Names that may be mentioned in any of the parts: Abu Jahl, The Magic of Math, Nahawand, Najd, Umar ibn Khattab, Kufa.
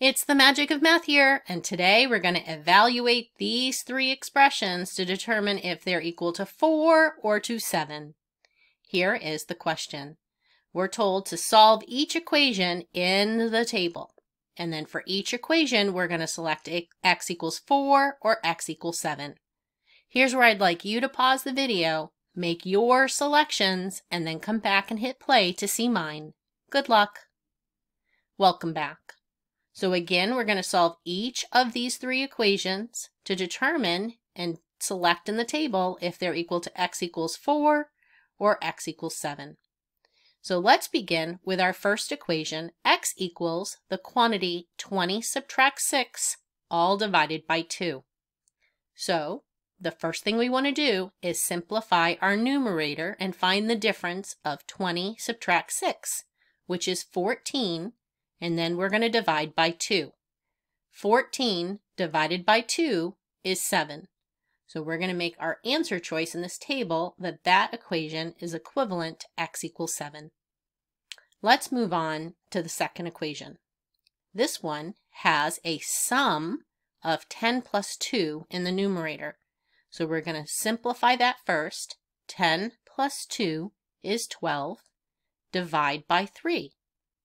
It's the magic of math here, and today we're going to evaluate these three expressions to determine if they're equal to 4 or to 7. Here is the question. We're told to solve each equation in the table, and then for each equation we're going to select x equals 4 or x equals 7. Here's where I'd like you to pause the video, make your selections, and then come back and hit play to see mine. Good luck! Welcome back. So again, we're going to solve each of these three equations to determine and select in the table if they're equal to x equals 4 or x equals 7. So let's begin with our first equation, x equals the quantity 20 subtract 6, all divided by 2. So the first thing we want to do is simplify our numerator and find the difference of 20 subtract 6, which is 14. And then we're going to divide by 2. 14 divided by 2 is 7. So we're going to make our answer choice in this table that that equation is equivalent to x equals 7. Let's move on to the second equation. This one has a sum of 10 plus 2 in the numerator. So we're going to simplify that first. 10 plus 2 is 12. Divide by 3.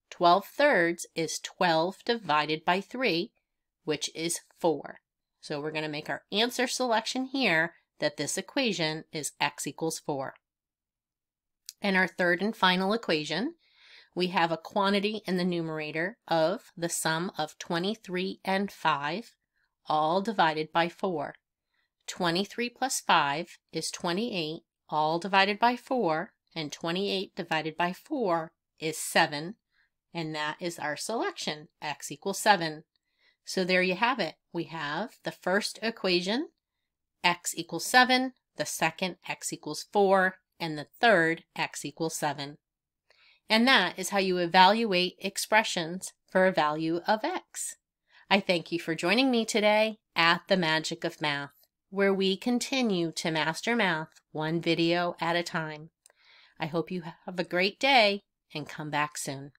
12 thirds is 12 divided by 3, which is 4. So we're going to make our answer selection here that this equation is x equals 4. And our third and final equation, we have a quantity in the numerator of the sum of 23 and 5, all divided by 4. 23 plus 5 is 28, all divided by 4, and 28 divided by 4 is 7. And that is our selection, x equals 7. So there you have it. We have the first equation, x equals 7, the second, x equals 4, and the third, x equals 7. And that is how you evaluate expressions for a value of x. I thank you for joining me today at The Magic of Math, where we continue to master math one video at a time. I hope you have a great day and come back soon.